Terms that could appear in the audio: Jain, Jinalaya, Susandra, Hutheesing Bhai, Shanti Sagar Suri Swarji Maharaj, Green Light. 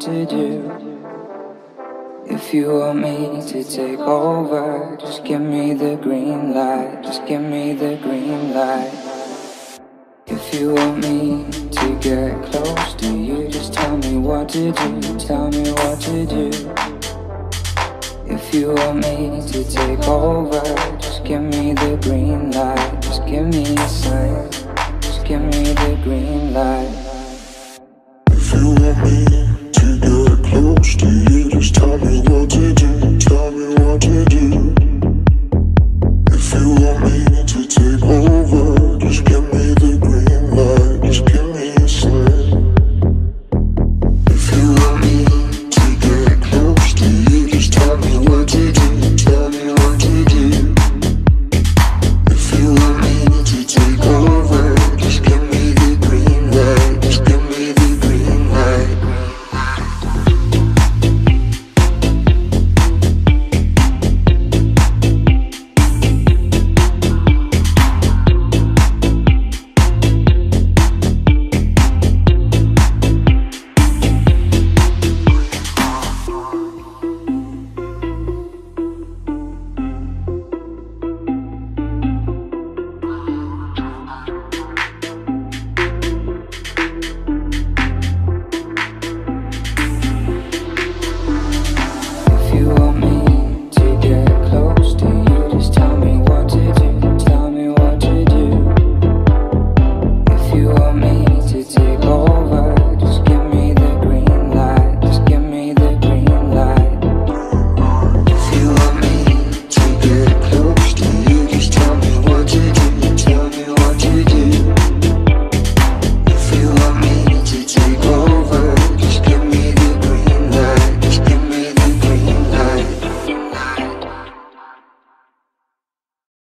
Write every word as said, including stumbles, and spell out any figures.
to do. If you want me to take over, just give me the green light, just give me the green light. If you want me to get close to you, just tell me what to do, tell me what to do. If you want me to take over, just give me the green light, just give me a sign, just give me the green light.